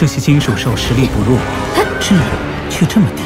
这些金手兽实力不弱，质量却这么低。